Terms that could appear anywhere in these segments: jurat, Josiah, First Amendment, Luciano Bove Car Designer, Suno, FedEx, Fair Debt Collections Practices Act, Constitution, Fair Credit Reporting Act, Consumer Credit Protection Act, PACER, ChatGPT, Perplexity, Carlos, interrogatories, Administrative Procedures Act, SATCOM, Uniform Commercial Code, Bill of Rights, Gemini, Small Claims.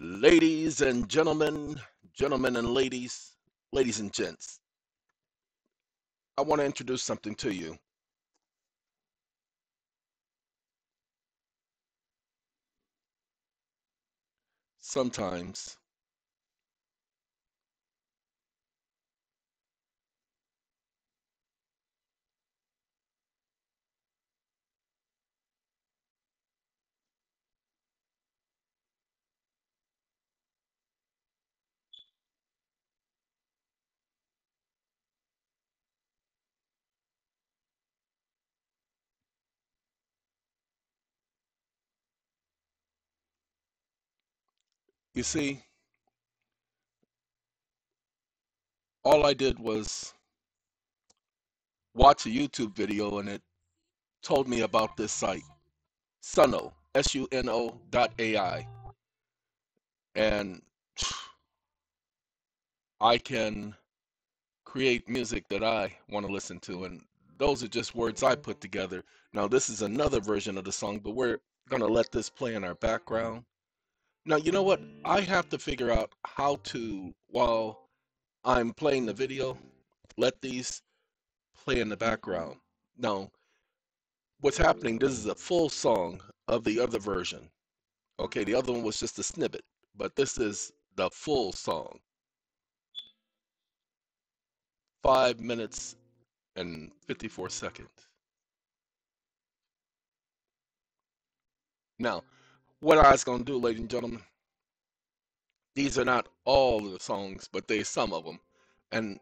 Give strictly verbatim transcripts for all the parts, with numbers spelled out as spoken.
Ladies and gentlemen, gentlemen and ladies, ladies and gents, I want to introduce something to you. Sometimes you see, all I did was watch a YouTube video and it told me about this site, Suno, S U N O dot A I. And I can create music that I want to listen to. And those are just words I put together. Now, this is another version of the song, but we're going to let this play in our background. Now, you know what? I have to figure out how to, while I'm playing the video, let these play in the background. Now, what's happening, this is a full song of the other version. Okay, the other one was just a snippet, but this is the full song. Five minutes and fifty-four seconds. Now, what I was going to do, ladies and gentlemen, these are not all of the songs, but there's some of them. And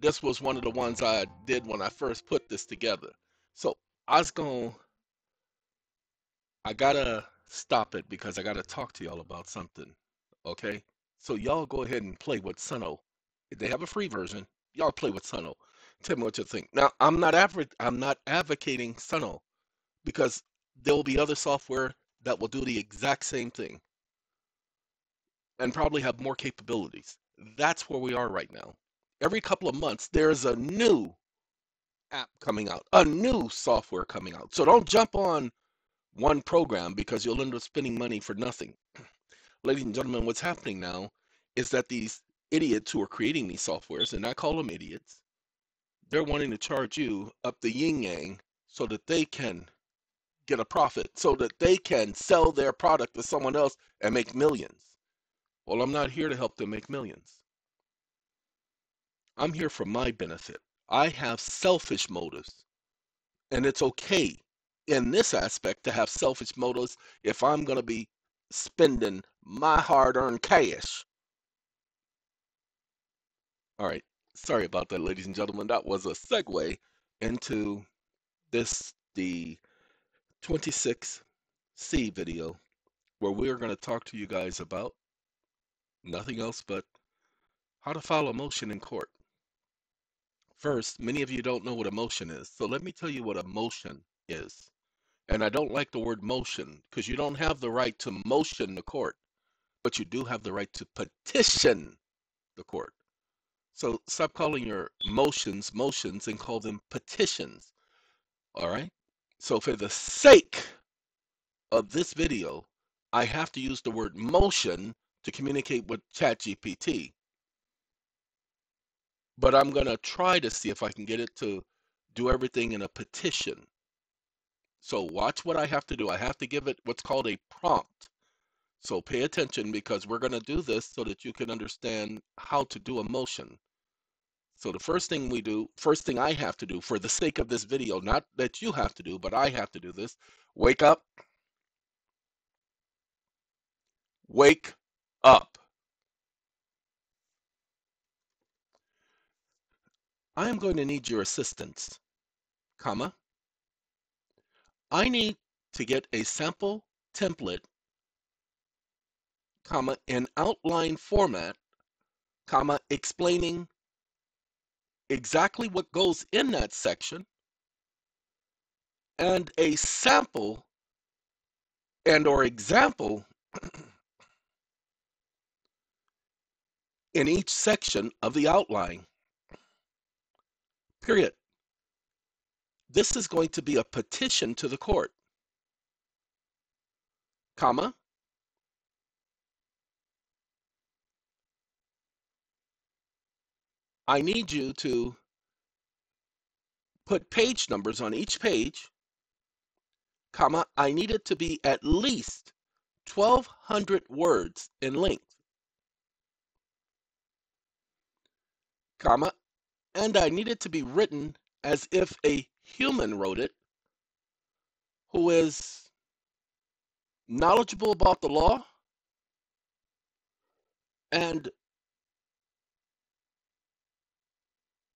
this was one of the ones I did when I first put this together. So I was going to, I got to stop it because I got to talk to y'all about something. Okay? So y'all go ahead and play with Suno. They have a free version. Y'all play with Suno. Tell me what you think. Now, I'm not, adv I'm not advocating Suno because there will be other software that will do the exact same thing and probably have more capabilities. That's where we are right now. Every couple of months, there's a new app coming out, a new software coming out. So don't jump on one program because you'll end up spending money for nothing. Ladies and gentlemen, what's happening now is that these idiots who are creating these softwares, and I call them idiots, they're wanting to charge you up the yin-yang so that they can get a profit, so that they can sell their product to someone else and make millions. Well, I'm not here to help them make millions. I'm here for my benefit. I have selfish motives, and it's okay in this aspect to have selfish motives if I'm going to be spending my hard-earned cash. All right, sorry about that, ladies and gentlemen. That was a segue into this, the twenty-six C video, where we're going to talk to you guys about nothing else but how to file a motion in court. First, many of you don't know what a motion is, so let me tell you what a motion is. And I don't like the word motion because you don't have the right to motion the court, but you do have the right to petition the court. So stop calling your motions motions and call them petitions. All right? So for the sake of this video, I have to use the word motion to communicate with ChatGPT. But I'm going to try to see if I can get it to do everything in a petition. So watch what I have to do. I have to give it what's called a prompt. So pay attention because we're going to do this so that you can understand how to do a motion. So the first thing we do, first thing I have to do for the sake of this video, not that you have to do, but I have to do this. Wake up. Wake up. I am going to need your assistance, comma. I need to get a sample template, comma, in outline format, comma, explaining exactly what goes in that section, and a sample and or example in each section of the outline, period. This is going to be a petition to the court, comma. I need you to put page numbers on each page, comma, I need it to be at least twelve hundred words in length, comma, and I need it to be written as if a human wrote it, who is knowledgeable about the law and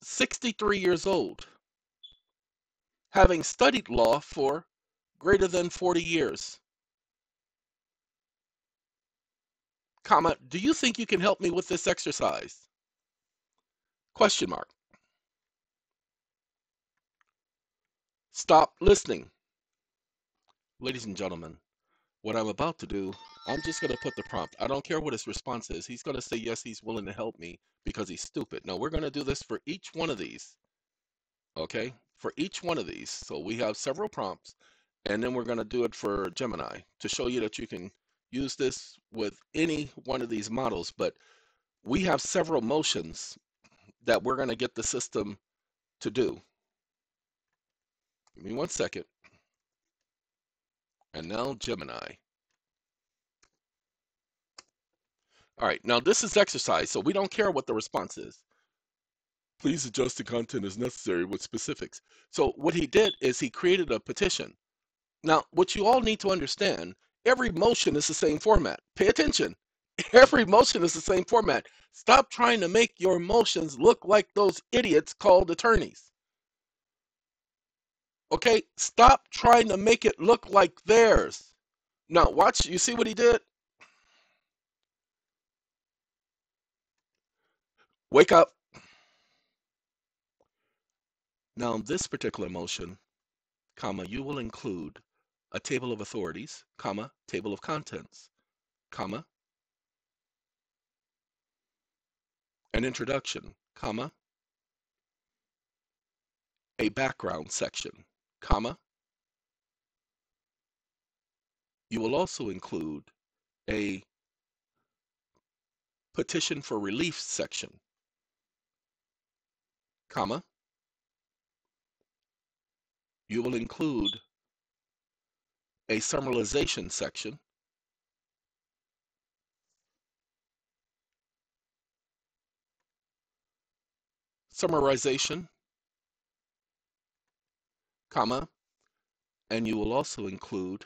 sixty-three years old, having studied law for greater than forty years. Comma, do you think you can help me with this exercise? Question mark. Stop listening. Ladies and gentlemen, what I'm about to do, I'm just going to put the prompt. I don't care what his response is. He's going to say, yes, he's willing to help me because he's stupid. Now, we're going to do this for each one of these, okay? For each one of these. So we have several prompts, and then we're going to do it for Gemini to show you that you can use this with any one of these models. But we have several motions that we're going to get the system to do. Give me one second. And now Gemini. All right, now this is exercise, so we don't care what the response is. Please adjust the content as necessary with specifics. So what he did is he created a petition. Now, what you all need to understand, every motion is the same format. Pay attention. Every motion is the same format. Stop trying to make your motions look like those idiots called attorneys. Okay, stop trying to make it look like theirs. Now watch, you see what he did? Wake up. Now in this particular motion, comma, you will include a table of authorities, comma, table of contents, comma, an introduction, comma, a background section, comma. You will also include a petition for relief section, comma. You will include a summarization section, summarization, comma, and you will also include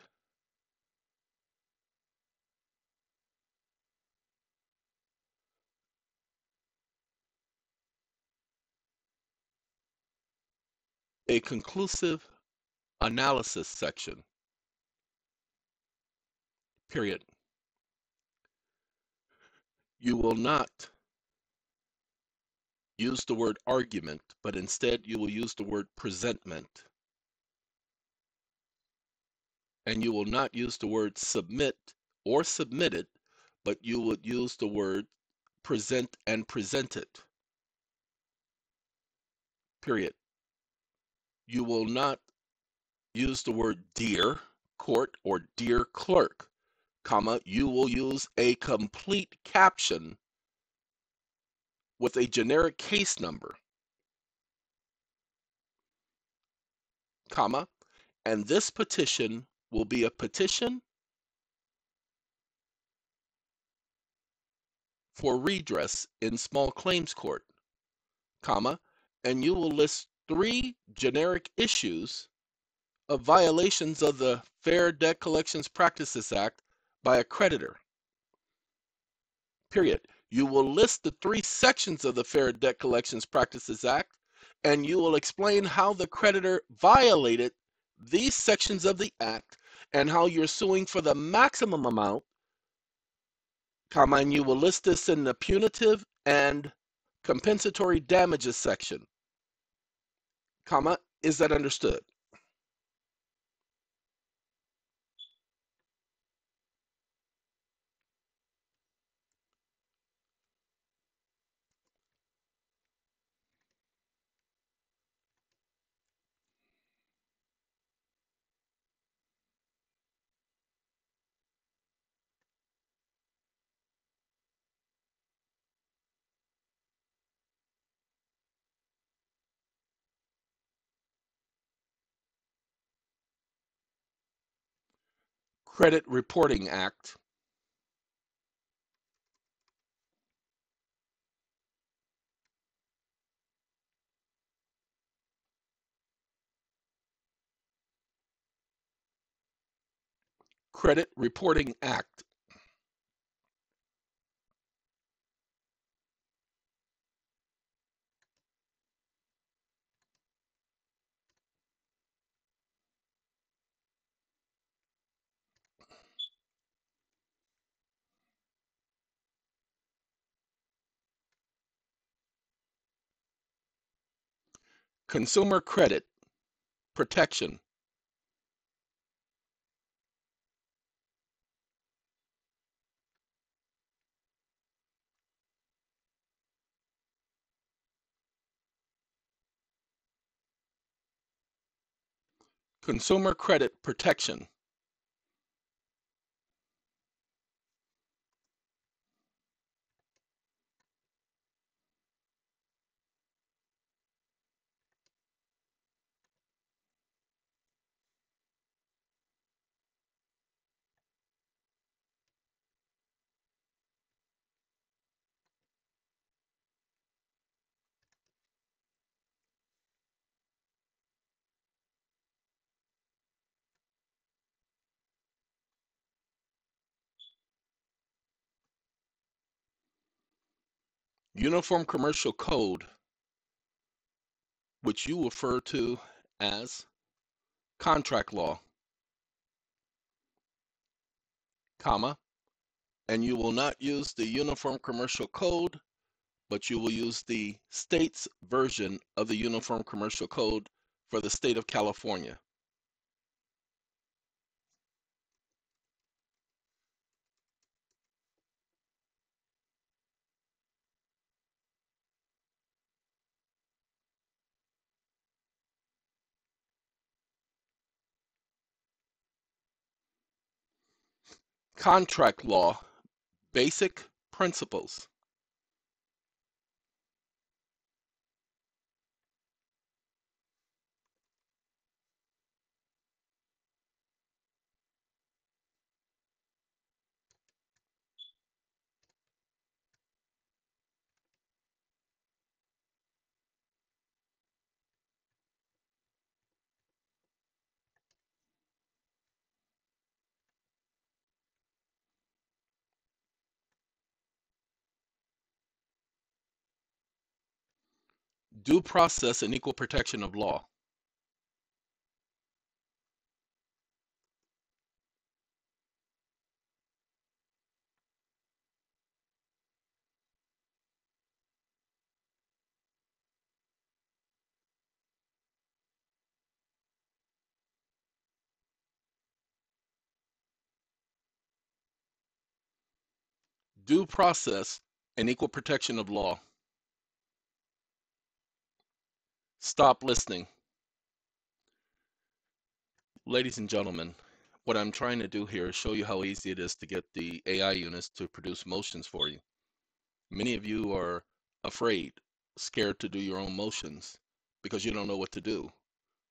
a conclusive analysis section, period. You will not use the word argument, but instead you will use the word presentment. And you will not use the word submit or submitted, but you would use the word present and presented, period. You will not use the word dear court or dear clerk, comma. You will use a complete caption with a generic case number, comma, and this petition will be a petition for redress in small claims court, comma, and you will list three generic issues of violations of the Fair Debt Collections Practices Act by a creditor, period. You will list the three sections of the Fair Debt Collections Practices Act, and you will explain how the creditor violated these sections of the act and how you're suing for the maximum amount, comma, and you will list this in the punitive and compensatory damages section, comma. Is that understood? Credit Reporting Act, Credit Reporting Act. Consumer Credit Protection Consumer Credit Protection Uniform Commercial Code, which you refer to as contract law, comma, and you will not use the Uniform Commercial Code, but you will use the state's version of the Uniform Commercial Code for the state of California. Contract law, basic principles. Due process and equal protection of law. Due process and equal protection of law. Stop listening. Ladies and gentlemen, what I'm trying to do here is show you how easy it is to get the A I units to produce motions for you. Many of you are afraid, scared to do your own motions because you don't know what to do.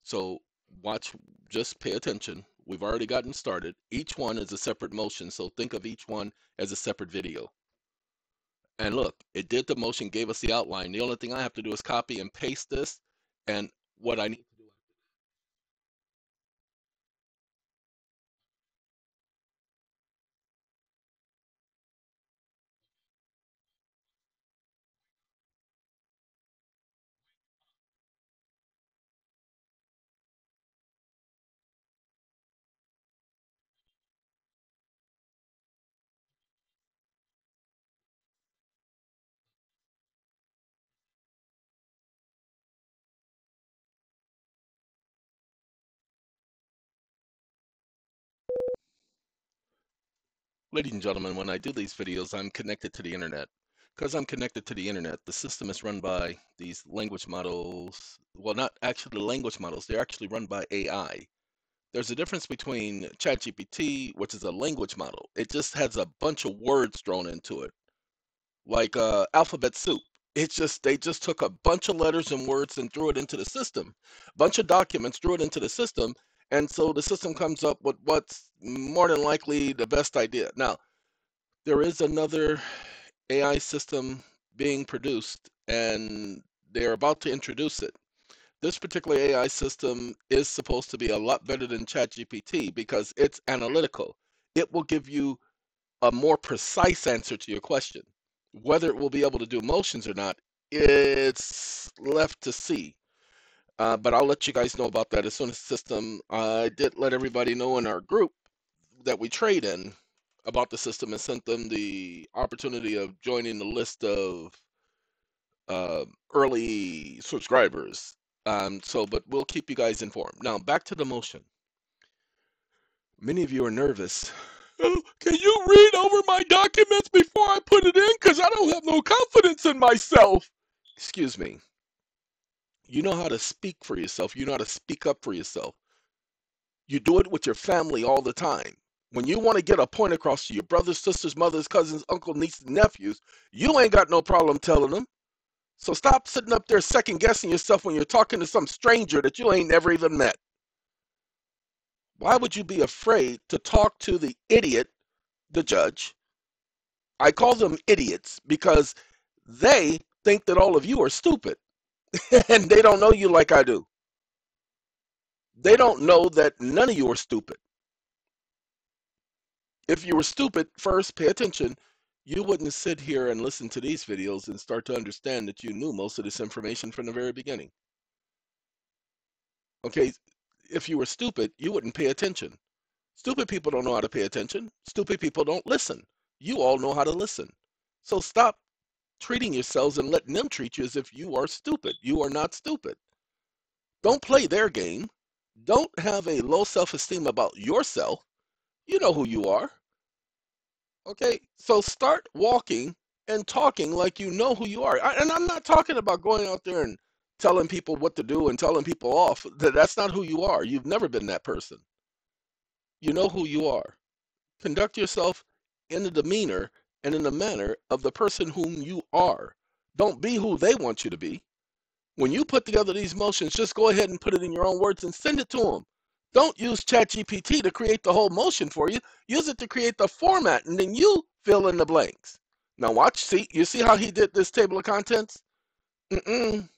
So watch, just pay attention. We've already gotten started. Each one is a separate motion, so think of each one as a separate video. And look, it did the motion, gave us the outline. The only thing I have to do is copy and paste this. And what I need to do after that. Ladies and gentlemen, when I do these videos, I'm connected to the internet. Because I'm connected to the internet, the system is run by these language models. Well, not actually language models. They're actually run by A I. There's a difference between ChatGPT, which is a language model. It just has a bunch of words thrown into it, like uh, alphabet soup. It's just, they just took a bunch of letters and words and threw it into the system, a bunch of documents, threw it into the system, And so the system comes up with what's more than likely the best idea. Now, there is another A I system being produced, and they're about to introduce it. This particular A I system is supposed to be a lot better than ChatGPT because it's analytical. It will give you a more precise answer to your question. Whether it will be able to do motions or not, it's left to see. Uh, but I'll let you guys know about that as soon as the system. Uh, I did let everybody know in our group that we trade in about the system and sent them the opportunity of joining the list of uh, early subscribers. Um, so, but we'll keep you guys informed. Now, back to the motion. Many of you are nervous. Oh, can you read over my documents before I put it in? Because I don't have no confidence in myself. Excuse me. You know how to speak for yourself. You know how to speak up for yourself. You do it with your family all the time. When you want to get a point across to your brothers, sisters, mothers, cousins, uncle, nieces, nephews, you ain't got no problem telling them. So stop sitting up there second-guessing yourself when you're talking to some stranger that you ain't never even met. Why would you be afraid to talk to the idiot, the judge? I call them idiots because they think that all of you are stupid, and they don't know you like I do. They don't know that none of you are stupid. If you were stupid, first, pay attention. You wouldn't sit here and listen to these videos and start to understand that you knew most of this information from the very beginning. Okay, if you were stupid, you wouldn't pay attention. Stupid people don't know how to pay attention. Stupid people don't listen. You all know how to listen. So stop treating yourselves and letting them treat you as if you are stupid. You are not stupid. Don't play their game. Don't have a low self-esteem about yourself. You know who you are. Okay, so start walking and talking like you know who you are. I, and I'm not talking about going out there and telling people what to do and telling people off. That's not who you are. You've never been that person. You know who you are. Conduct yourself in the demeanor and in the manner of the person whom you are. Don't be who they want you to be. When you put together these motions, just go ahead and put it in your own words and send it to them. Don't use ChatGPT to create the whole motion for you. Use it to create the format, and then you fill in the blanks. Now watch, see, you see how he did this table of contents? Mm-mm.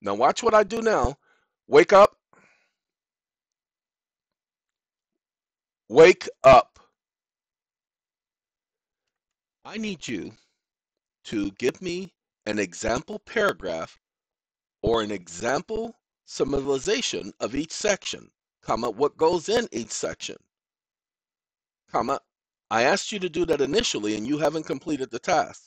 Now watch what I do now. Wake up. Wake up. I need you to give me an example paragraph or an example summarization of each section, comma, what goes in each section, comma, I asked you to do that initially and you haven't completed the task.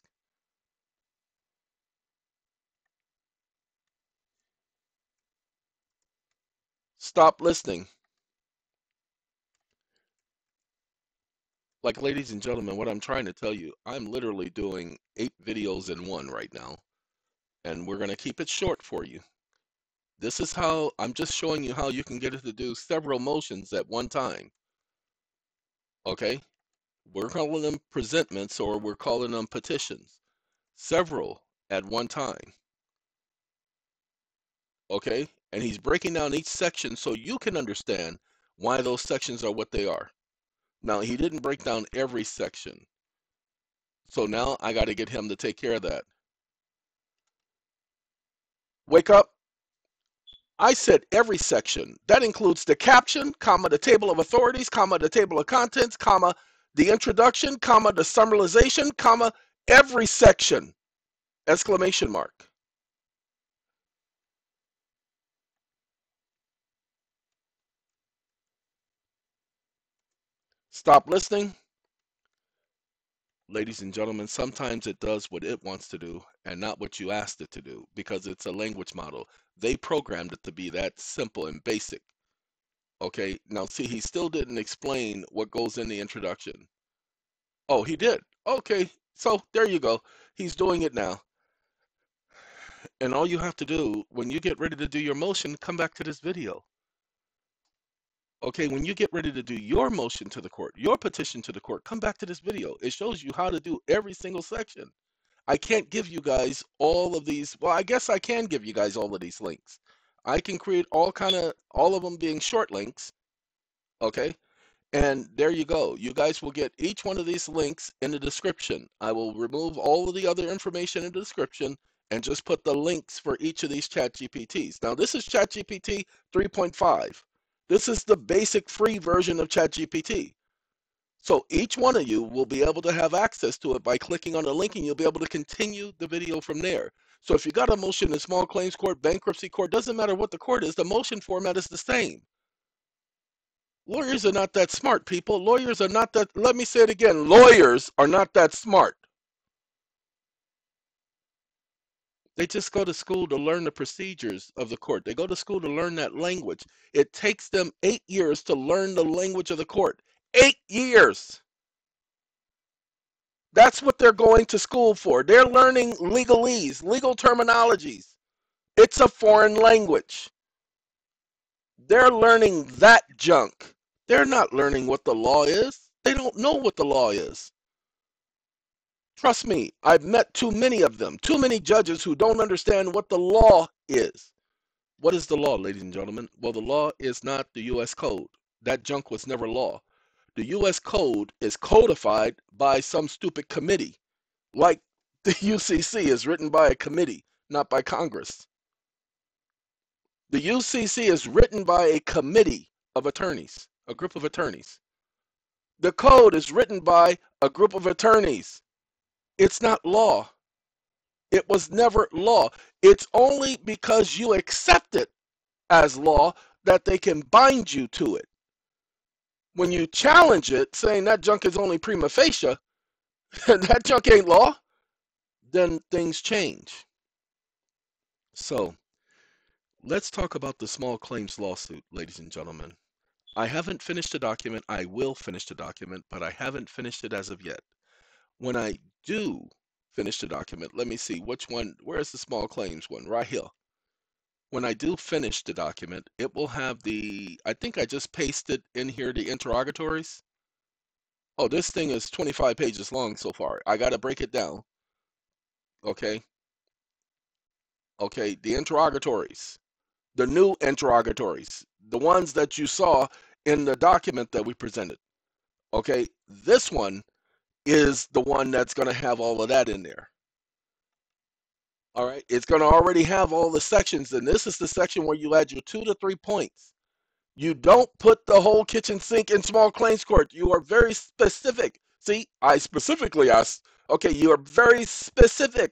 Stop listening. Like, ladies and gentlemen, what I'm trying to tell you, I'm literally doing eight videos in one right now, and we're going to keep it short for you. This is how, I'm just showing you how you can get it to do several motions at one time. Okay? We're calling them presentments, or we're calling them petitions. Several at one time. Okay? And he's breaking down each section so you can understand why those sections are what they are. Now, he didn't break down every section. So now I got to get him to take care of that. Wake up. I said every section. That includes the caption, comma, the table of authorities, comma, the table of contents, comma, the introduction, comma, the summarization, comma, every section, exclamation mark. Stop listening. Ladies and gentlemen, sometimes it does what it wants to do and not what you asked it to do because it's a language model. They programmed it to be that simple and basic. Okay, now see, he still didn't explain what goes in the introduction. Oh, he did. Okay, so there you go. He's doing it now. And all you have to do when you get ready to do your motion, come back to this video. Okay, when you get ready to do your motion to the court, your petition to the court, come back to this video. It shows you how to do every single section. I can't give you guys all of these. Well, I guess I can give you guys all of these links. I can create all kind of, all of them being short links, okay? And there you go. You guys will get each one of these links in the description. I will remove all of the other information in the description and just put the links for each of these ChatGPTs. Now, this is ChatGPT three point five. This is the basic free version of ChatGPT. So each one of you will be able to have access to it by clicking on the link, and you'll be able to continue the video from there. So if you got a motion in small claims court, bankruptcy court, doesn't matter what the court is, the motion format is the same. Lawyers are not that smart, people. Lawyers are not that, let me say it again, lawyers are not that smart. They just go to school to learn the procedures of the court. They go to school to learn that language. It takes them eight years to learn the language of the court. Eight years. That's what they're going to school for. They're learning legalese, legal terminologies. It's a foreign language. They're learning that junk. They're not learning what the law is. They don't know what the law is. Trust me, I've met too many of them, too many judges who don't understand what the law is. What is the law, ladies and gentlemen? Well, the law is not the U S Code. That junk was never law. The U S Code is codified by some stupid committee, like the U C C is written by a committee, not by Congress. The U C C is written by a committee of attorneys, a group of attorneys. The code is written by a group of attorneys. It's not law. It was never law. It's only because you accept it as law that they can bind you to it. When you challenge it, saying that junk is only prima facie, and that junk ain't law, then things change. So let's talk about the small claims lawsuit, ladies and gentlemen. I haven't finished the document. I will finish the document, but I haven't finished it as of yet. When I do finish the document, let me see which one, where's the small claims one? Right here. When I do finish the document, it will have the, I think I just pasted in here the interrogatories. Oh, this thing is twenty-five pages long so far. I got to break it down. Okay. Okay, the interrogatories, the new interrogatories, the ones that you saw in the document that we presented. Okay, this one is the one that's going to have all of that in there. All right, it's going to already have all the sections, and this is the section where you add your two to three points. You don't put the whole kitchen sink in small claims court. You are very specific. See, I specifically asked. Okay, you are very specific.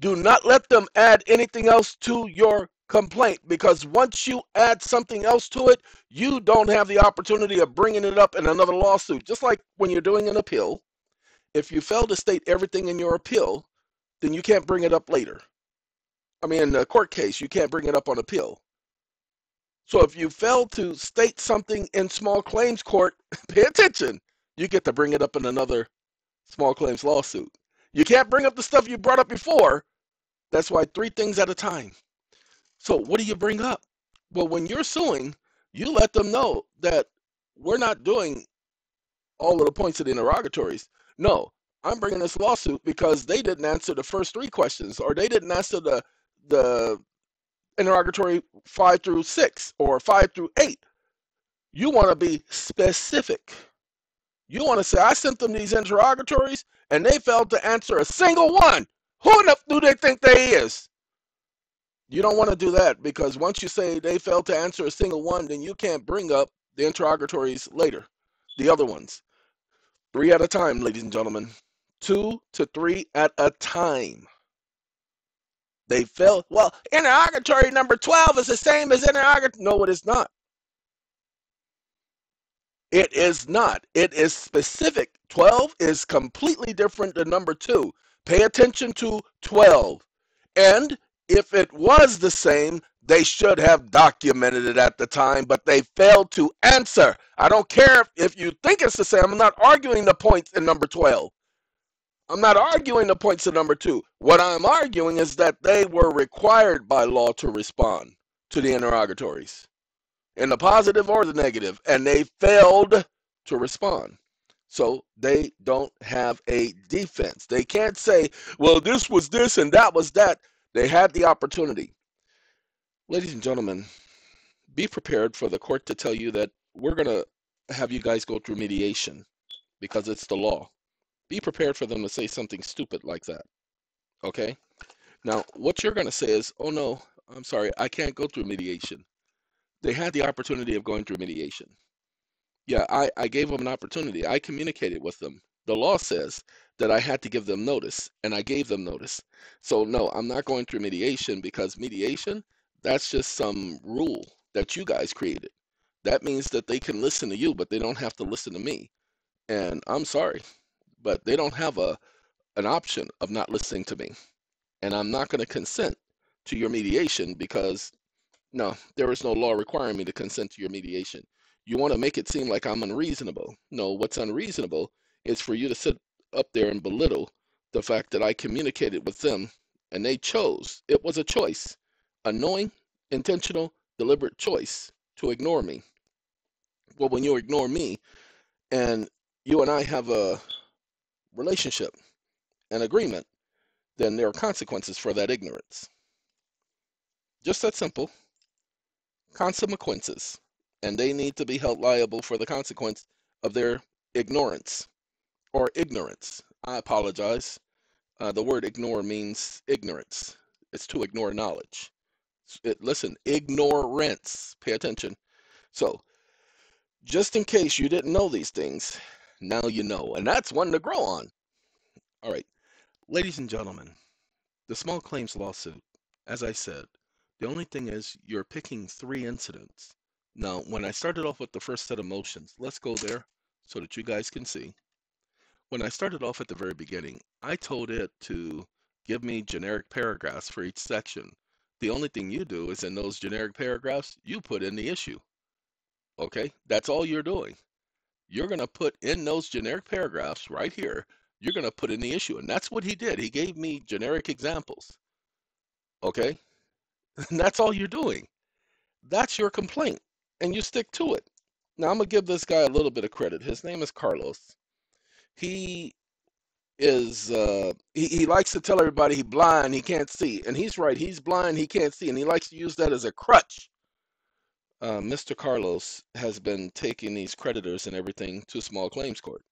Do not let them add anything else to your complaint, because once you add something else to it, you don't have the opportunity of bringing it up in another lawsuit. Just like when you're doing an appeal, if you fail to state everything in your appeal, then you can't bring it up later. I mean, in the court case, you can't bring it up on appeal. So if you fail to state something in small claims court, pay attention, you get to bring it up in another small claims lawsuit. You can't bring up the stuff you brought up before. That's why three things at a time. So what do you bring up? Well, when you're suing, you let them know that we're not doing all of the points of the interrogatories. No. I'm bringing this lawsuit because they didn't answer the first three questions, or they didn't answer the, the interrogatory five through six or five through eight. You want to be specific. You want to say, I sent them these interrogatories and they failed to answer a single one. Who enough do they think they is? You don't want to do that, because once you say they failed to answer a single one, then you can't bring up the interrogatories later, the other ones. Three at a time, ladies and gentlemen. Two to three at a time. They failed. Well, interrogatory number twelve is the same as interrogatory. No, it is not. It is not. It is specific. twelve is completely different than number two. Pay attention to twelve. And if it was the same, they should have documented it at the time, but they failed to answer. I don't care if, if you think it's the same. I'm not arguing the points in number twelve. I'm not arguing the points in number two. What I'm arguing is that they were required by law to respond to the interrogatories, in the positive or the negative, and they failed to respond. So they don't have a defense. They can't say, well, this was this and that was that. They had the opportunity. Ladies and gentlemen, be prepared for the court to tell you that we're going to have you guys go through mediation because it's the law. Be prepared for them to say something stupid like that, okay? Now, what you're going to say is, oh, no, I'm sorry, I can't go through mediation. They had the opportunity of going through mediation. Yeah, I, I gave them an opportunity. I communicated with them. The law says that I had to give them notice, and I gave them notice. So, no, I'm not going through mediation because mediation, that's just some rule that you guys created. That means that they can listen to you, but they don't have to listen to me. And I'm sorry, but they don't have a an option of not listening to me. And I'm not going to consent to your mediation because, no, there is no law requiring me to consent to your mediation. You want to make it seem like I'm unreasonable. No, what's unreasonable is for you to sit up there and belittle the fact that I communicated with them and they chose. It was a choice. A knowing, intentional, deliberate choice to ignore me. Well, when you ignore me and you and I have a relationship, an agreement, then there are consequences for that ignorance. Just that simple. Consequences. And they need to be held liable for the consequence of their ignorance or ignorance. I apologize. Uh, the word ignore means ignorance. It's to ignore knowledge. It, listen, ignorance. Pay attention. So, just in case you didn't know these things, now you know. And that's one to grow on. All right. Ladies and gentlemen, the small claims lawsuit, as I said, the only thing is you're picking three incidents. Now, when I started off with the first set of motions, let's go there so that you guys can see. When I started off at the very beginning, I told it to give me generic paragraphs for each section. The only thing you do is in those generic paragraphs, you put in the issue. Okay, that's all you're doing. You're going to put in those generic paragraphs right here. You're going to put in the issue. And that's what he did. He gave me generic examples. Okay, and that's all you're doing. That's your complaint. And you stick to it. Now, I'm going to give this guy a little bit of credit. His name is Carlos. He is uh he, he likes to tell everybody he's blind, he can't see, and he's right. He's blind, he can't see, and he likes to use that as a crutch. uh, Mister Carlos has been taking these creditors and everything to small claims court.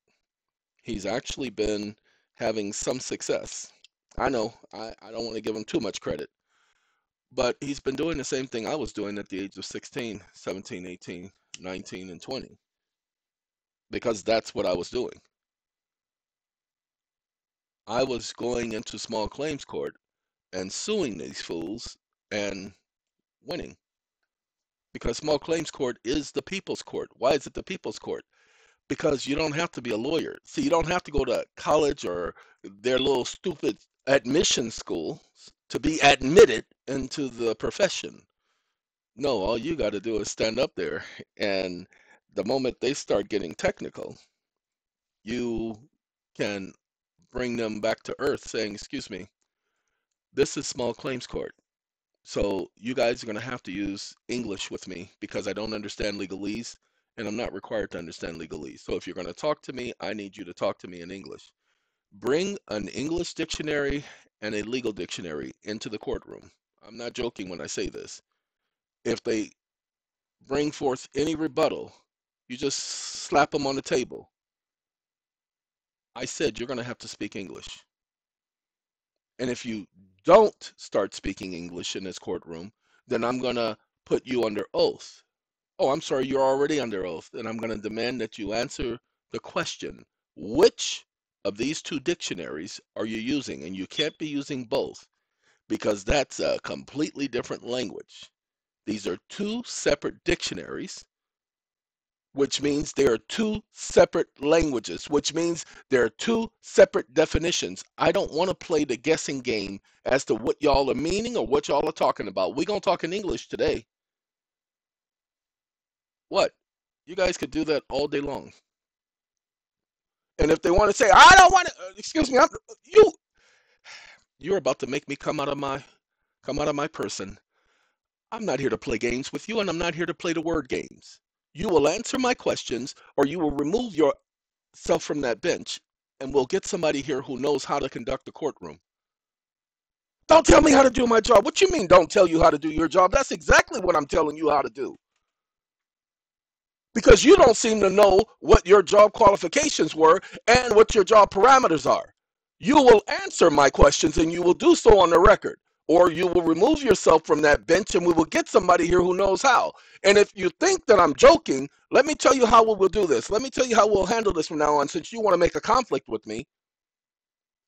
He's actually been having some success. I know I, I don't want to give him too much credit, but he's been doing the same thing I was doing at the age of sixteen, seventeen, eighteen, nineteen, and twenty, because that's what I was doing. I was going into small claims court and suing these fools and winning. Because small claims court is the people's court. Why is it the people's court? Because you don't have to be a lawyer. See, you don't have to go to college or their little stupid admission school to be admitted into the profession. No, all you got to do is stand up there. And the moment they start getting technical, you can bring them back to earth saying, excuse me, this is small claims court. So you guys are going to have to use English with me because I don't understand legalese and I'm not required to understand legalese. So if you're going to talk to me, I need you to talk to me in English. Bring an English dictionary and a legal dictionary into the courtroom. I'm not joking when I say this. If they bring forth any rebuttal, you just slap them on the table. I said, you're going to have to speak English. And if you don't start speaking English in this courtroom, then I'm going to put you under oath. Oh, I'm sorry, you're already under oath. And I'm going to demand that you answer the question, which of these two dictionaries are you using? And you can't be using both because that's a completely different language. These are two separate dictionaries, which means there are two separate languages, which means there are two separate definitions. I don't want to play the guessing game as to what y'all are meaning or what y'all are talking about. We're going to talk in English today. What? You guys could do that all day long. And if they want to say, I don't want to, excuse me, I'm, you, you're about to make me come out of my, come out of my person. I'm not here to play games with you, and I'm not here to play the word games. You will answer my questions or you will remove yourself from that bench and we'll get somebody here who knows how to conduct the courtroom. Don't tell me how to do my job. What you mean don't tell you how to do your job? That's exactly what I'm telling you how to do. Because you don't seem to know what your job qualifications were and what your job parameters are. You will answer my questions, and you will do so on the record, or you will remove yourself from that bench, and we will get somebody here who knows how. And if you think that I'm joking, let me tell you how we will do this. Let me tell you how we'll handle this from now on. Since you want to make a conflict with me,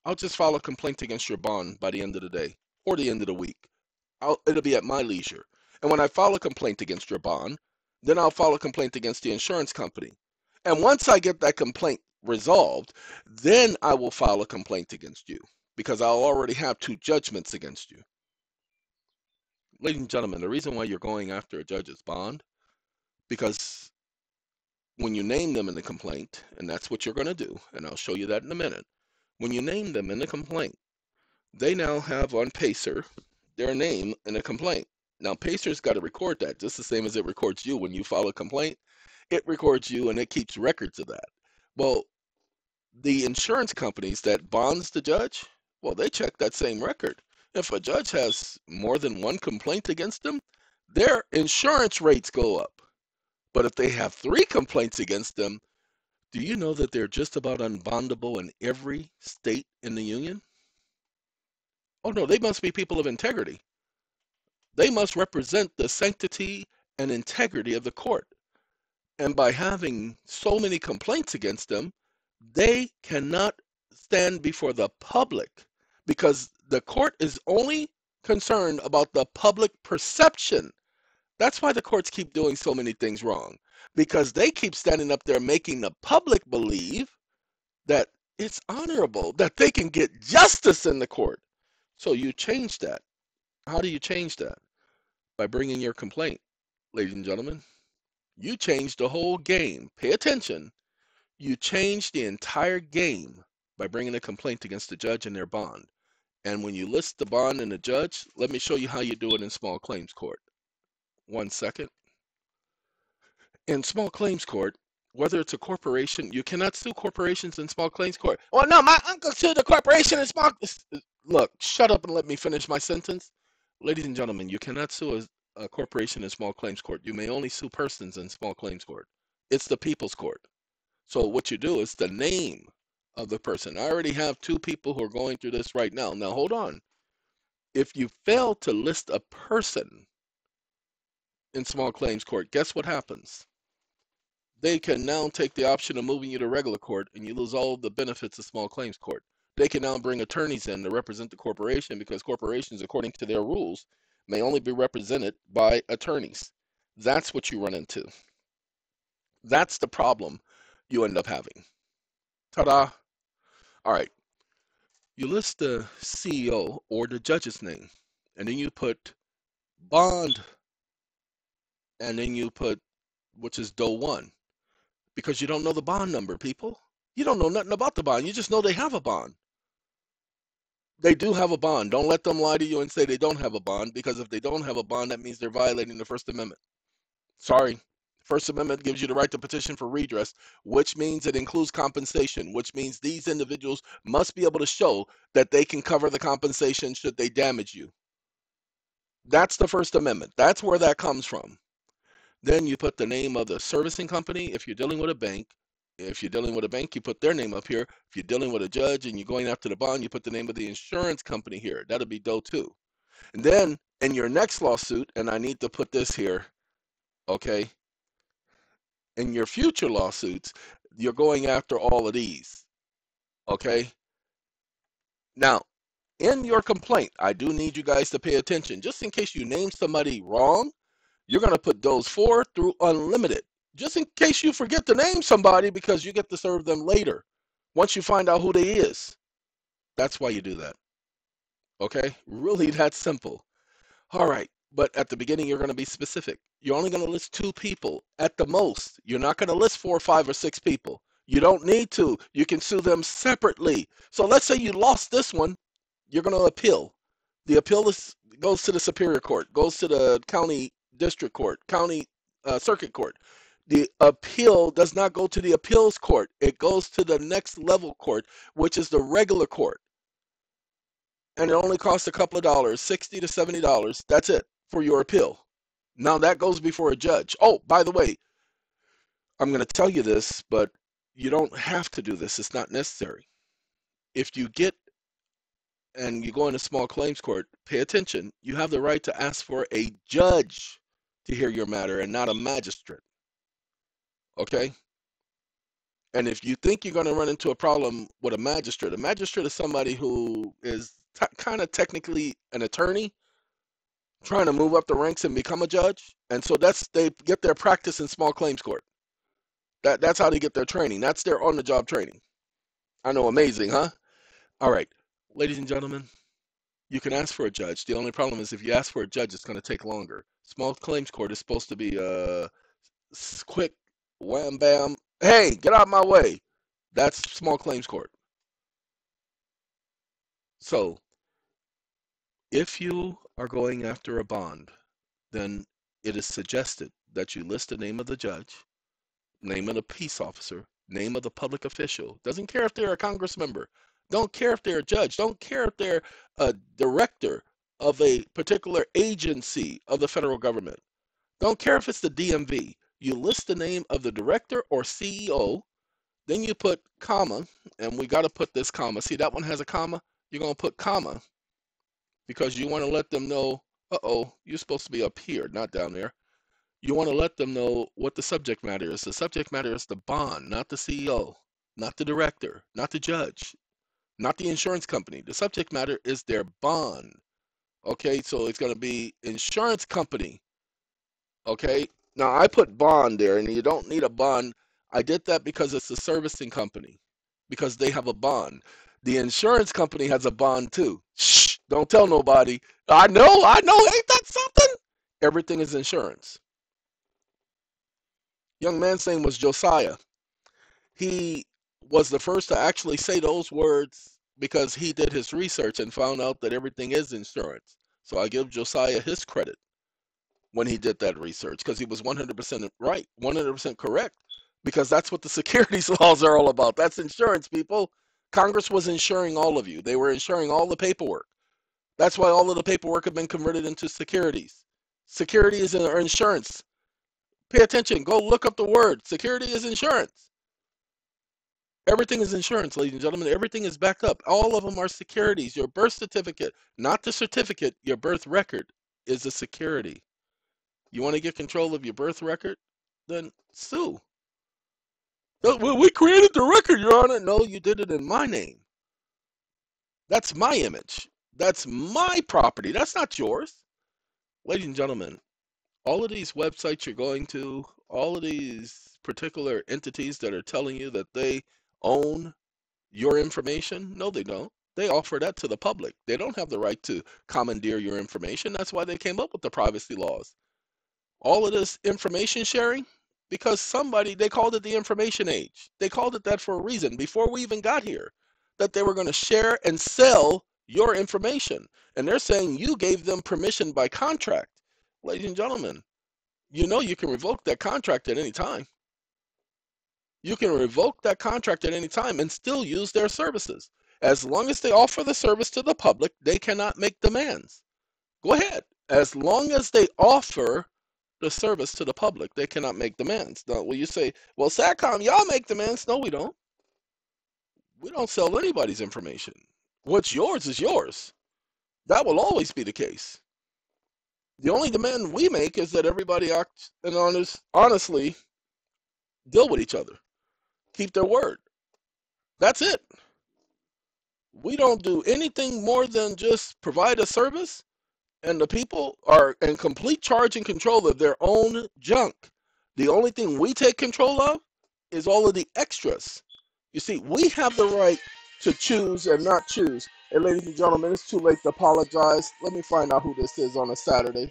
I'll just file a complaint against your bond by the end of the day or the end of the week. I'll, it'll be at my leisure. And when I file a complaint against your bond, then I'll file a complaint against the insurance company. And once I get that complaint resolved, then I will file a complaint against you, because I'll already have two judgments against you. Ladies and gentlemen, the reason why you're going after a judge's bond, because when you name them in the complaint, and that's what you're going to do, and I'll show you that in a minute, when you name them in the complaint, they now have on PACER their name in a complaint. Now, PACER's got to record that, just the same as it records you. When you file a complaint, it records you and it keeps records of that. Well, the insurance companies that bonds the judge, well, they check that same record. If a judge has more than one complaint against them, their insurance rates go up. But if they have three complaints against them, do you know that they're just about unbondable in every state in the union? Oh, no, they must be people of integrity. They must represent the sanctity and integrity of the court. And by having so many complaints against them, they cannot stand before the public, because the court is only concerned about the public perception. That's why the courts keep doing so many things wrong, because they keep standing up there making the public believe that it's honorable, that they can get justice in the court. So you change that. How do you change that? By bringing your complaint, ladies and gentlemen. You change the whole game. Pay attention. You change the entire game by bringing a complaint against the judge and their bond. And when you list the bond and the judge, let me show you how you do it in small claims court. One second. In small claims court, whether it's a corporation, you cannot sue corporations in small claims court. Well, no, my uncle sued the corporation in small... Look, shut up and let me finish my sentence. Ladies and gentlemen, you cannot sue a A corporation in small claims court. You may only sue persons in small claims court. It's the people's court. So what you do is the name of the person. I already have two people who are going through this right now. Now hold on. If you fail to list a person in small claims court, guess what happens? They can now take the option of moving you to regular court, and you lose all the benefits of small claims court. They can now bring attorneys in to represent the corporation, because corporations, according to their rules, may only be represented by attorneys. That's what you run into. That's the problem you end up having. Ta-da. All right. You list the C E O or the judge's name, and then you put bond, and then you put, which is D O E one, because you don't know the bond number, people. You don't know nothing about the bond. You just know they have a bond. They do have a bond. Don't let them lie to you and say they don't have a bond, because if they don't have a bond, that means they're violating the First Amendment. Sorry. First Amendment gives you the right to petition for redress, which means it includes compensation, which means these individuals must be able to show that they can cover the compensation should they damage you. That's the First Amendment. That's where that comes from. Then you put the name of the servicing company if you're dealing with a bank. If you're dealing with a bank, you put their name up here. If you're dealing with a judge and you're going after the bond, you put the name of the insurance company here. That'll be D O E two. And then in your next lawsuit, and I need to put this here, okay? In your future lawsuits, you're going after all of these, okay? Now, in your complaint, I do need you guys to pay attention. Just in case you name somebody wrong, you're going to put D O Es four through unlimited. Just in case you forget to name somebody, because you get to serve them later once you find out who they is. That's why you do that. Okay? Really that simple. All right. But at the beginning, you're going to be specific. You're only going to list two people at the most. You're not going to list four, five, or six people. You don't need to. You can sue them separately. So let's say you lost this one. You're going to appeal. The appeal is, goes to the superior court, goes to the county district court, county uh, circuit court. The appeal does not go to the appeals court. It goes to the next level court, which is the regular court. and it only costs a couple of dollars, sixty to seventy dollars. That's it for your appeal. Now that goes before a judge. Oh, by the way, I'm going to tell you this, but you don't have to do this. It's not necessary. If you get and you go into small claims court, pay attention. You have the right to ask for a judge to hear your matter and not a magistrate. Okay? And if you think you're going to run into a problem with a magistrate, a magistrate is somebody who is t- kind of technically an attorney trying to move up the ranks and become a judge. And so that's, they get their practice in small claims court. That, that's how they get their training. That's their on-the-job training. I know, amazing, huh? All right. Ladies and gentlemen, you can ask for a judge. The only problem is if you ask for a judge, it's going to take longer. Small claims court is supposed to be uh, quick, wham, bam. Hey, get out of my way. That's small claims court. So if you are going after a bond, then it is suggested that you list the name of the judge, name of the peace officer, name of the public official. Doesn't care if they're a Congress member. Don't care if they're a judge. Don't care if they're a director of a particular agency of the federal government. Don't care if it's the D M V. You list the name of the director or C E O. Then you put comma, and we got to put this comma. See, that one has a comma. You're going to put comma because you want to let them know, uh-oh, you're supposed to be up here, not down there. You want to let them know what the subject matter is. The subject matter is the bond, not the C E O, not the director, not the judge, not the insurance company. The subject matter is their bond. Okay, so it's going to be insurance company. Okay, now I put bond there, and you don't need a bond. I did that because it's a servicing company, because they have a bond. The insurance company has a bond too. Shh, don't tell nobody. I know, I know, ain't that something? Everything is insurance. Young man's name was Josiah. He was the first to actually say those words because he did his research and found out that everything is insurance. So I give Josiah his credit when he did that research because he was one hundred percent right, one hundred percent correct, because that's what the securities laws are all about. That's insurance, people. Congress was insuring all of you. They were insuring all the paperwork. That's why all of the paperwork have been converted into securities. Security is insurance. Pay attention. Go look up the word. Security is insurance. Everything is insurance, ladies and gentlemen. Everything is backed up. All of them are securities. Your birth certificate, not the certificate, your birth record is a security. You want to get control of your birth record? Then sue. Well, we created the record, Your Honor. No, you did it in my name. That's my image. That's my property. That's not yours. Ladies and gentlemen, all of these websites you're going to, all of these particular entities that are telling you that they own your information, no, they don't. They offer that to the public. They don't have the right to commandeer your information. That's why they came up with the privacy laws. All of this information sharing, because somebody, they called it the information age. They called it that for a reason before we even got here, that they were going to share and sell your information. And they're saying you gave them permission by contract. Ladies and gentlemen, you know you can revoke that contract at any time. You can revoke that contract at any time and still use their services. As long as they offer the service to the public, they cannot make demands. Go ahead. As long as they offer the service to the public, they cannot make demands. Now, will you say, well, SATCOM, y'all make demands? No, we don't. We don't sell anybody's information. What's yours is yours. That will always be the case. The only demand we make is that everybody act and honest, honestly deal with each other. Keep their word. That's it. We don't do anything more than just provide a service, and the people are in complete charge and control of their own junk. The only thing we take control of is all of the extras. You see, we have the right to choose and not choose. And ladies and gentlemen, it's too late to apologize. Let me find out who this is on a Saturday.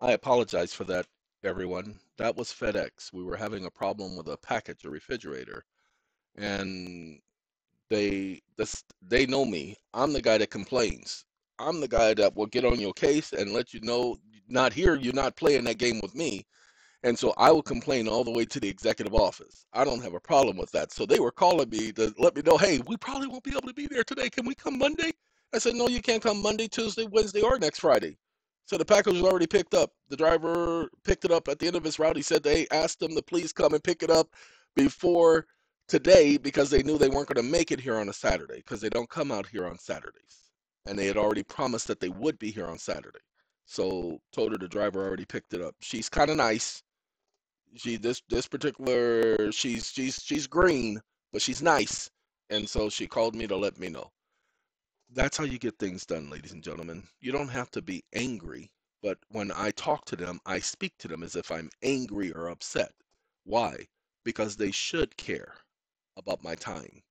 I apologize for that, everyone. That was FedEx. We were having a problem with a package, a refrigerator. And they this, they know me. I'm the guy that complains. I'm the guy that will get on your case and let you know, not here, you're not playing that game with me. And so I will complain all the way to the executive office. I don't have a problem with that. So they were calling me to let me know, hey, we probably won't be able to be there today. Can we come Monday? I said, no, you can't come Monday, Tuesday, Wednesday, or next Friday. So the package was already picked up. The driver picked it up at the end of his route. He said they asked him to please come and pick it up before today because they knew they weren't going to make it here on a Saturday because they don't come out here on Saturdays. And they had already promised that they would be here on Saturday. So told her the driver already picked it up. She's kind of nice. She this this particular she's she's she's green, but she's nice. And so she called me to let me know. That's how you get things done, ladies and gentlemen. You don't have to be angry, but when I talk to them, I speak to them as if I'm angry or upset. Why? Because they should care about my time.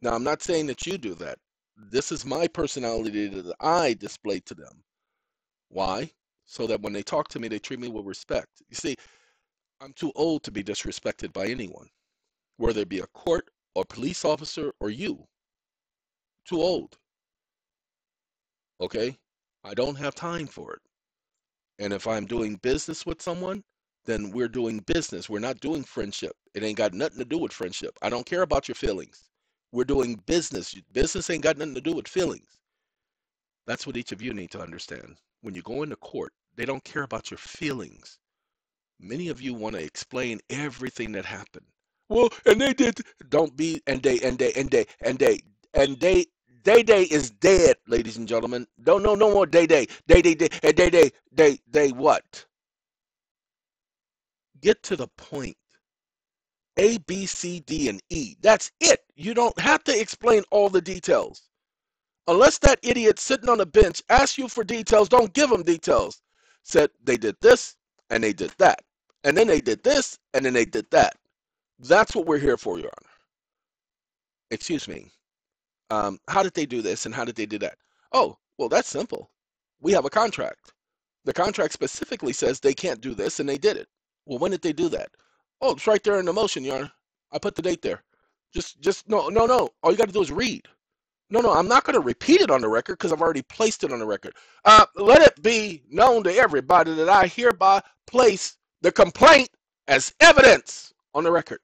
Now, I'm not saying that you do that. This is my personality that I display to them. Why? So that when they talk to me, they treat me with respect. You see, I'm too old to be disrespected by anyone, whether it be a court or police officer or you. Too old. Okay, I don't have time for it. And if I'm doing business with someone, then we're doing business. We're not doing friendship. It ain't got nothing to do with friendship. I don't care about your feelings. We're doing business. Business ain't got nothing to do with feelings. That's what each of you need to understand. When you go into court, they don't care about your feelings. Many of you want to explain everything that happened. Well, and they did. Don't be, and they, and they, and they, and they, and they, Day Day is dead, ladies and gentlemen. No, no, no more Day Day. Day Day Day Day Day Day Day Day what? Get to the point. A, B, C, D, and E. That's it. You don't have to explain all the details. Unless that idiot sitting on a bench asks you for details, don't give him details. Said they did this and they did that. And then they did this and then they did that. That's what we're here for, Your Honor. Excuse me. Um, how did they do this and how did they do that? Oh, well, that's simple. We have a contract. The contract specifically says they can't do this and they did it. Well, when did they do that? Oh, it's right there in the motion, Your Honor. I put the date there. Just, just, no, no, no. All you got to do is read. No, no, I'm not going to repeat it on the record because I've already placed it on the record. Uh, let it be known to everybody that I hereby place the complaint as evidence on the record.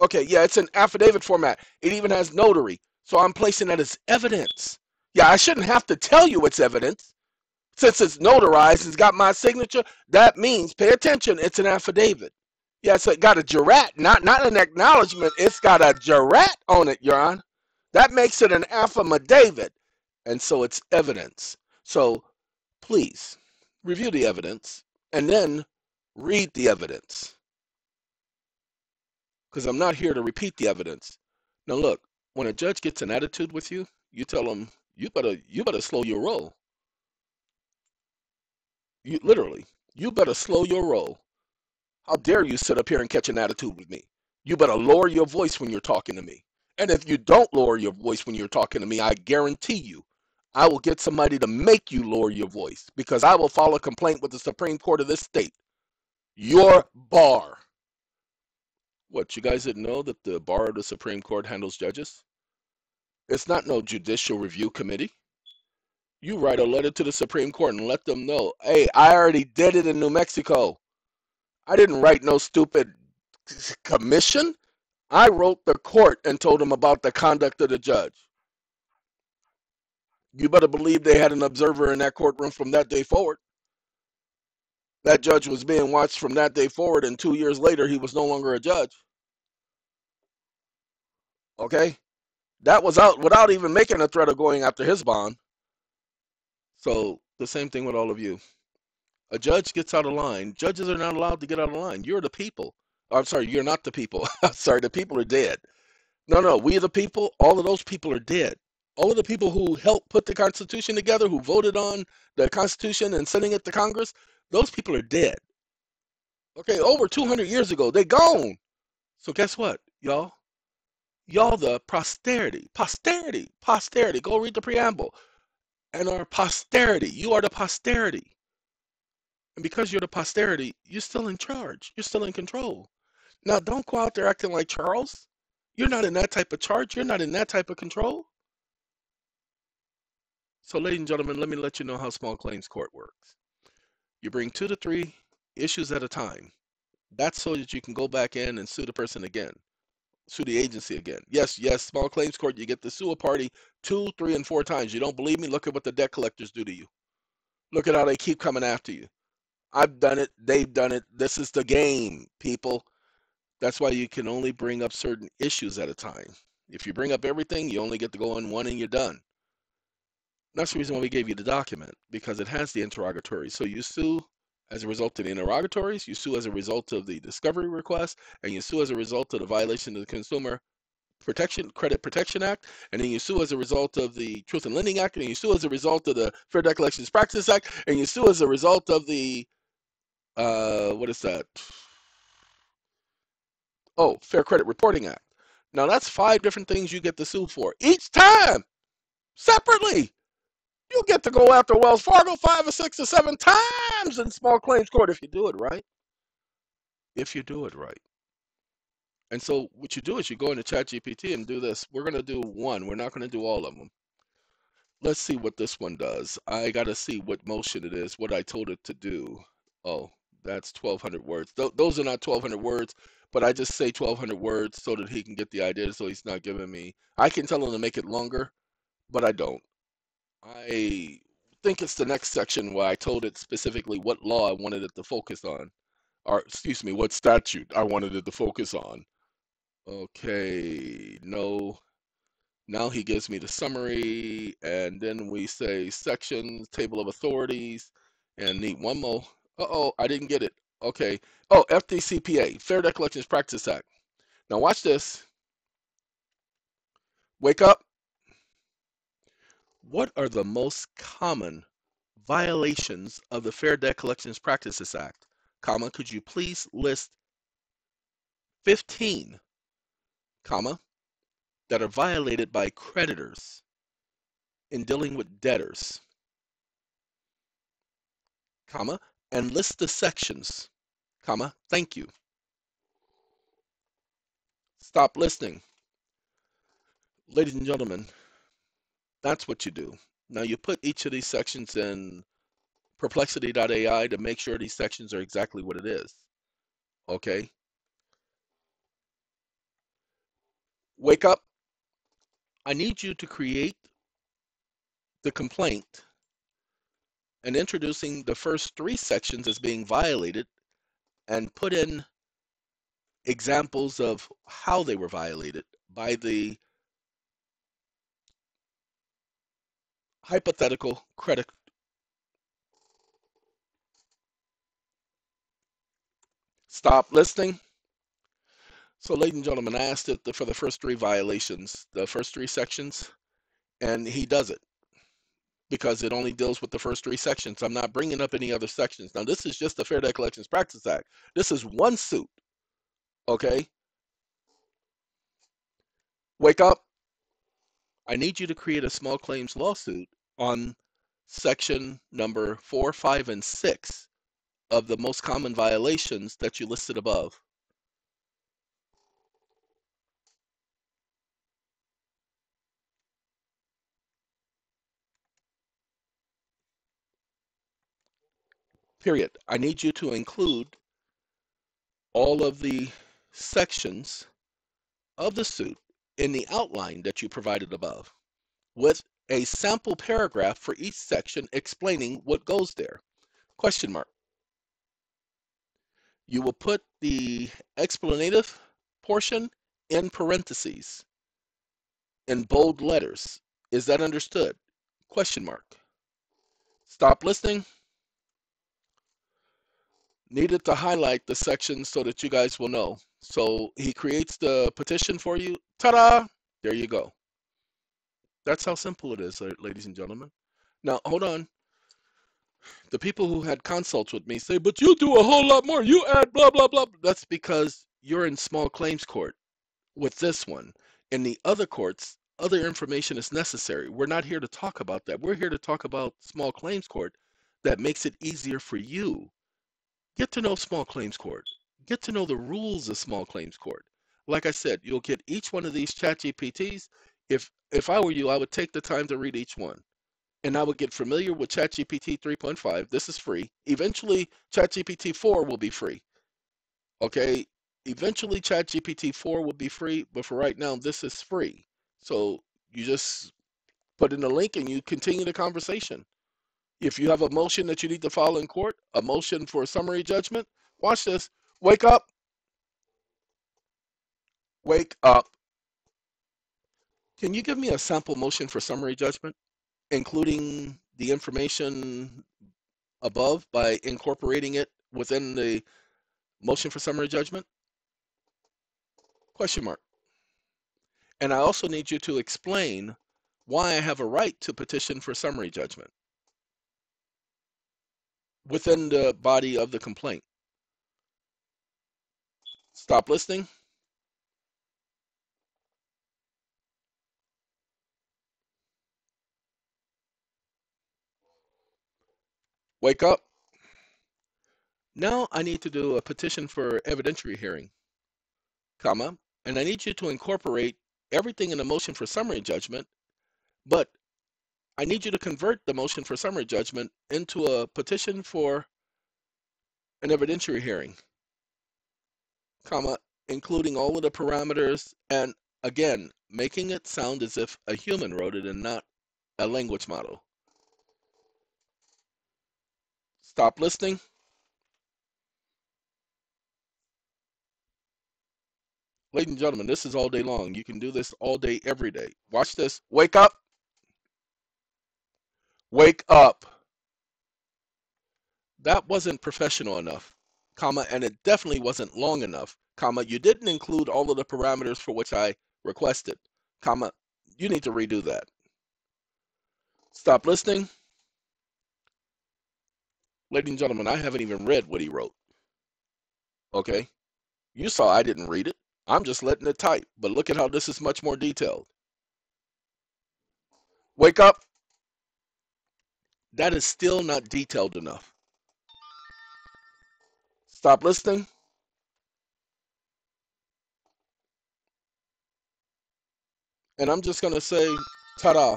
Okay, yeah, it's in affidavit format. It even has notary. So I'm placing that as evidence. Yeah, I shouldn't have to tell you it's evidence. Since it's notarized, it's got my signature, that means, pay attention, it's an affidavit. Yeah, so it got a jurat, not, not an acknowledgement. It's got a jurat on it, Your Honor. That makes it an affidavit, and so it's evidence. So please review the evidence and then read the evidence because I'm not here to repeat the evidence. Now, look. When a judge gets an attitude with you, you tell them, you better, you better slow your roll. You literally, you better slow your roll. How dare you sit up here and catch an attitude with me? You better lower your voice when you're talking to me. And if you don't lower your voice when you're talking to me, I guarantee you, I will get somebody to make you lower your voice because I will file a complaint with the Supreme Court of this state. Your bar. What, you guys didn't know that the bar of the Supreme Court handles judges? It's not no judicial review committee. You write a letter to the Supreme Court and let them know, hey, I already did it in New Mexico. I didn't write no stupid commission. I wrote the court and told them about the conduct of the judge. You better believe they had an observer in that courtroom from that day forward. That judge was being watched from that day forward, and two years later, he was no longer a judge. Okay? That was out without even making a threat of going after his bond. So the same thing with all of you. A judge gets out of line. Judges are not allowed to get out of line. You're the people. Oh, I'm sorry, you're not the people. I'm sorry, the people are dead. No, no, we the people, all of those people are dead. All of the people who helped put the Constitution together, who voted on the Constitution and sending it to Congress, those people are dead. Okay, over two hundred years ago, they gone. So guess what, y'all? Y'all the posterity, posterity, posterity. Go read the preamble. And our posterity, you are the posterity. And because you're the posterity, you're still in charge. You're still in control. Now, don't go out there acting like Charles. You're not in that type of charge. You're not in that type of control. So, ladies and gentlemen, let me let you know how small claims court works. You bring two to three issues at a time. That's so that you can go back in and sue the person again, sue the agency again. Yes, yes, small claims court, you get to sue a party two, three, and four times. You don't believe me? Look at what the debt collectors do to you. Look at how they keep coming after you. I've done it. They've done it. This is the game, people. That's why you can only bring up certain issues at a time. If you bring up everything, you only get to go on one and you're done. That's the reason why we gave you the document, because it has the interrogatories. So you sue as a result of the interrogatories, you sue as a result of the discovery request, and you sue as a result of the violation of the Consumer Protection Credit Protection Act, and then you sue as a result of the Truth in Lending Act, and you sue as a result of the Fair Debt Collections Practices Act, and you sue as a result of the, uh, what is that? Oh, Fair Credit Reporting Act. Now that's five different things you get to sue for each time, separately. You get to go after Wells Fargo five or six or seven times in small claims court if you do it right. If you do it right. And so what you do is you go into ChatGPT and do this. We're going to do one. We're not going to do all of them. Let's see what this one does. I got to see what motion it is, what I told it to do. Oh, that's twelve hundred words. Th- those are not twelve hundred words, but I just say twelve hundred words so that he can get the idea, so he's not giving me. I can tell him to make it longer, but I don't. I think it's the next section where I told it specifically what law I wanted it to focus on, or excuse me, what statute I wanted it to focus on. Okay, no. Now he gives me the summary, and then we say sections, table of authorities, and need one more. Uh-oh, I didn't get it. Okay. Oh, F D C P A, Fair Debt Collections Practices Act. Now watch this. Wake up. What are the most common violations of the Fair Debt Collections Practices Act? Comma, could you please list fifteen, comma, that are violated by creditors in dealing with debtors, comma, and list the sections, comma, thank you. Stop listening. Ladies and gentlemen, that's what you do. Now you put each of these sections in perplexity dot A I to make sure these sections are exactly what it is. Okay. Wake up. I need you to create the complaint and introducing the first three sections as being violated and put in examples of how they were violated by the hypothetical credit stop listening. So ladies and gentlemen, I asked it the, for the first three violations, the first three sections, and he does it because it only deals with the first three sections. I'm not bringing up any other sections. Now this is just the Fair Debt Collections Practices Act. This is one suit. Okay, wake up. I need you to create a small claims lawsuit on section number four, five, and six of the most common violations that you listed above. Period. I need you to include all of the sections of the suit in the outline that you provided above, with a sample paragraph for each section explaining what goes there, question mark. You will put the explanative portion in parentheses, in bold letters. Is that understood? Question mark. Stop listening. Needed to highlight the section so that you guys will know. So he creates the petition for you. Ta-da! There you go. That's how simple it is, ladies and gentlemen. Now, hold on. The people who had consults with me say, but you do a whole lot more. You add blah, blah, blah. That's because you're in small claims court with this one. In the other courts, other information is necessary. We're not here to talk about that. We're here to talk about small claims court that makes it easier for you. Get to know small claims court. Get to know the rules of small claims court. Like I said, you'll get each one of these ChatGPTs. If if I were you, I would take the time to read each one. And I would get familiar with ChatGPT three point five. This is free. Eventually, ChatGPT four will be free. Okay, eventually ChatGPT four will be free, but for right now, this is free. So you just put in a link and you continue the conversation. If you have a motion that you need to file in court, a motion for a summary judgment, watch this. Wake up. Wake up. Can you give me a sample motion for summary judgment, including the information above by incorporating it within the motion for summary judgment? Question mark. And I also need you to explain why I have a right to petition for summary judgment within the body of the complaint. Stop listening. Wake up. Now I need to do a petition for evidentiary hearing, comma, and I need you to incorporate everything in the motion for summary judgment, but I need you to convert the motion for summary judgment into a petition for an evidentiary hearing, comma, including all of the parameters, and again, making it sound as if a human wrote it and not a language model. Stop listening. Ladies and gentlemen, this is all day long. You can do this all day, every day. Watch this. Wake up. Wake up. That wasn't professional enough, comma, and it definitely wasn't long enough, comma. You didn't include all of the parameters for which I requested, comma. You need to redo that. Stop listening. Ladies and gentlemen, I haven't even read what he wrote. Okay? You saw I didn't read it. I'm just letting it type, but look at how this is much more detailed. Wake up. That is still not detailed enough. Stop listening. And I'm just going to say, ta-da.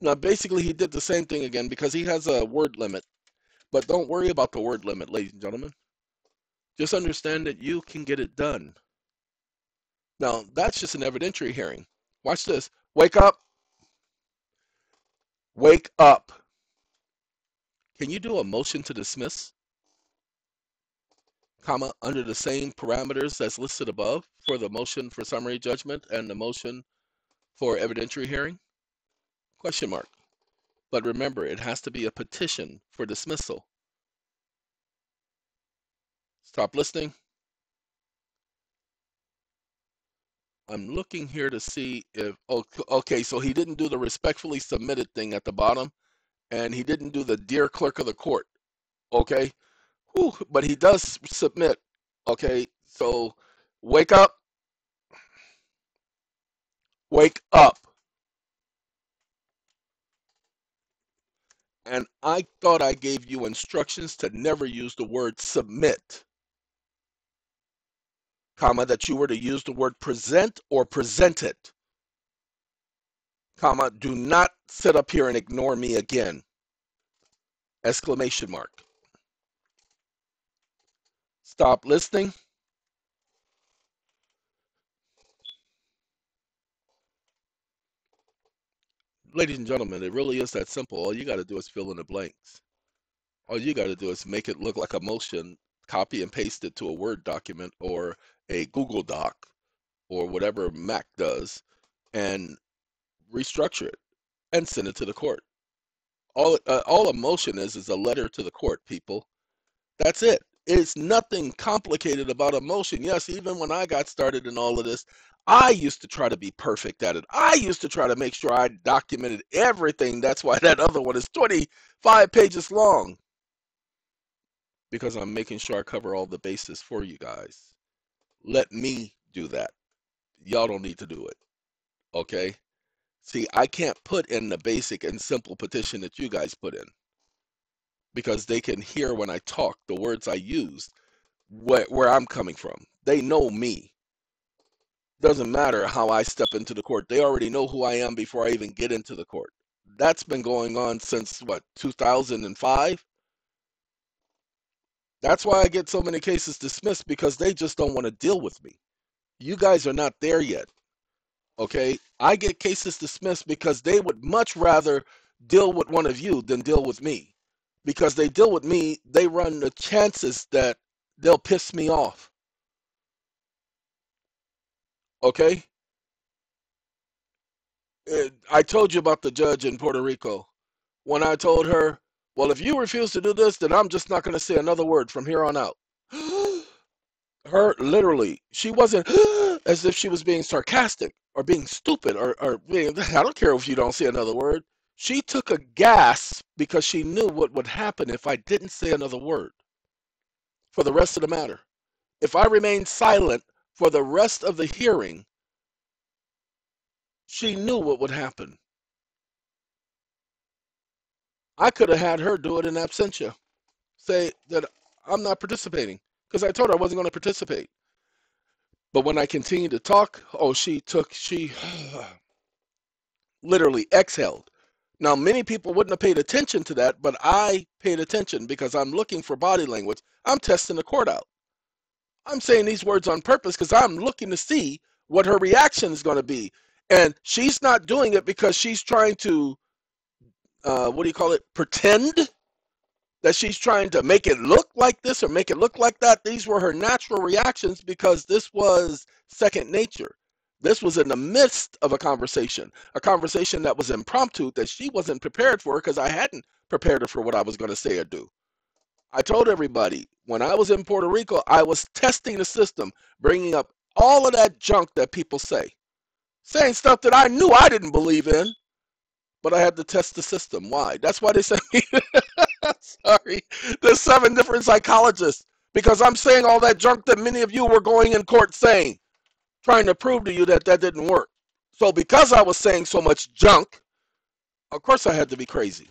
Now, basically, he did the same thing again because he has a word limit. But don't worry about the word limit, ladies and gentlemen. Just understand that you can get it done. Now, that's just an evidentiary hearing. Watch this. Wake up. Wake up. Can you do a motion to dismiss, comma, under the same parameters that's listed above for the motion for summary judgment and the motion for evidentiary hearing? Question mark. But remember, it has to be a petition for dismissal. Stop listening. I'm looking here to see if, okay, so he didn't do the respectfully submitted thing at the bottom, and he didn't do the dear clerk of the court, okay? Whew, but he does submit, okay? So wake up. Wake up. And I thought I gave you instructions to never use the word submit, comma, that you were to use the word present or present it, comma, do not sit up here and ignore me again, exclamation mark. Stop listening. Ladies and gentlemen, it really is that simple. All you got to do is fill in the blanks. All you got to do is make it look like a motion, copy and paste it to a Word document or a Google Doc or whatever Mac does, and restructure it and send it to the court. All, uh, all a motion is is a letter to the court, people. That's it. It's nothing complicated about a motion. Yes, even when I got started in all of this, I used to try to be perfect at it. I used to try to make sure I documented everything. That's why that other one is twenty-five pages long, because I'm making sure I cover all the bases for you guys. Let me do that. Y'all don't need to do it, okay? See, I can't put in the basic and simple petition that you guys put in, because they can hear when I talk the words I used, wh- where I'm coming from. They know me. Doesn't matter how I step into the court. They already know who I am before I even get into the court. That's been going on since, what, two thousand five? That's why I get so many cases dismissed, because they just don't want to deal with me. You guys are not there yet, okay? I get cases dismissed because they would much rather deal with one of you than deal with me. Because they deal with me, they run the chances that they'll piss me off, okay? I told you about the judge in Puerto Rico. When I told her, well, if you refuse to do this, then I'm just not going to say another word from here on out. Her, literally, she wasn't as if she was being sarcastic or being stupid or, or being, I don't care if you don't say another word. She took a gasp because she knew what would happen if I didn't say another word for the rest of the matter. If I remained silent for the rest of the hearing, she knew what would happen. I could have had her do it in absentia, say that I'm not participating, because I told her I wasn't going to participate. But when I continued to talk, oh, she took, she literally exhaled. Now, many people wouldn't have paid attention to that, but I paid attention because I'm looking for body language. I'm testing the court out. I'm saying these words on purpose because I'm looking to see what her reaction is going to be. And she's not doing it because she's trying to, uh, what do you call it, pretend that she's trying to make it look like this or make it look like that. These were her natural reactions because this was second nature. This was in the midst of a conversation, a conversation that was impromptu, that she wasn't prepared for because I hadn't prepared her for what I was going to say or do. I told everybody when I was in Puerto Rico, I was testing the system, bringing up all of that junk that people say, saying stuff that I knew I didn't believe in, but I had to test the system. Why? That's why they sent me. Sorry, there's seven different psychologists, because I'm saying all that junk that many of you were going in court saying, trying to prove to you that that didn't work. So because I was saying so much junk, of course I had to be crazy.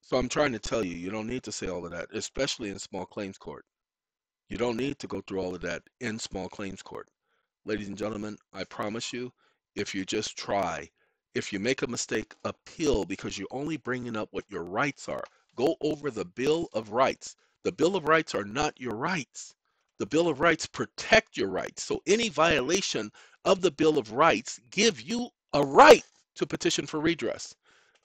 So I'm trying to tell you, you don't need to say all of that, especially in small claims court. You don't need to go through all of that in small claims court. Ladies and gentlemen, I promise you, if you just try, if you make a mistake, appeal, because you're only bringing up what your rights are. Go over the Bill of Rights. The Bill of Rights are not your rights. The Bill of Rights protect your rights. So any violation of the Bill of Rights give you a right to petition for redress.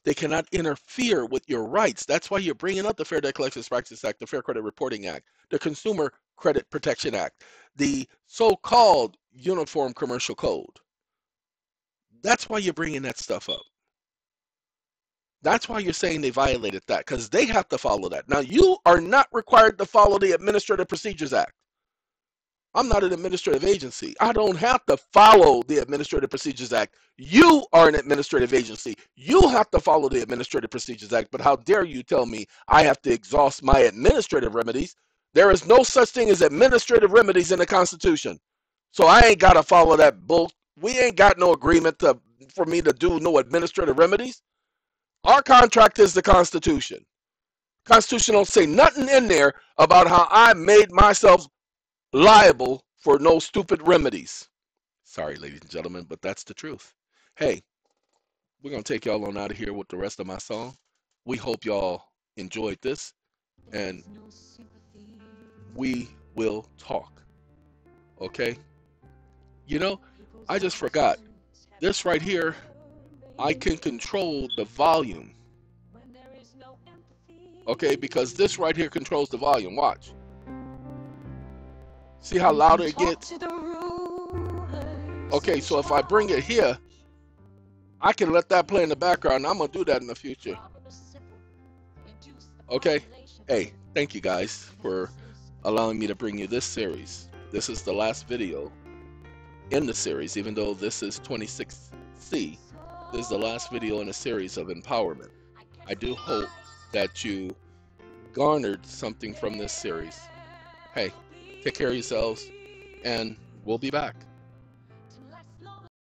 They cannot interfere with your rights. That's why you're bringing up the Fair Debt Collections Practices Act, the Fair Credit Reporting Act, the Consumer Credit Protection Act, the so-called Uniform Commercial Code. That's why you're bringing that stuff up. That's why you're saying they violated that, because they have to follow that. Now, you are not required to follow the Administrative Procedures Act. I'm not an administrative agency. I don't have to follow the Administrative Procedures Act. You are an administrative agency. You have to follow the Administrative Procedures Act, but how dare you tell me I have to exhaust my administrative remedies? There is no such thing as administrative remedies in the Constitution. So I ain't got to follow that bull. We ain't got no agreement to, for me to do no administrative remedies. Our contract is the Constitution. Constitution don't say nothing in there about how I made myself liable for no stupid remedies. Sorry, ladies and gentlemen, but that's the truth. Hey, we're going to take y'all on out of here with the rest of my song. We hope y'all enjoyed this, and we will talk, okay? You know, I just forgot. This right here, I can control the volume, okay? Because this right here controls the volume. Watch. See how loud it gets? Okay, so if I bring it here, I can let that play in the background. I'm going to do that in the future. Okay? Hey, thank you guys for allowing me to bring you this series. This is the last video in the series, even though this is twenty-six C. This is the last video in a series of empowerment. I do hope that you garnered something from this series. Hey. Take care of yourselves, and we'll be back.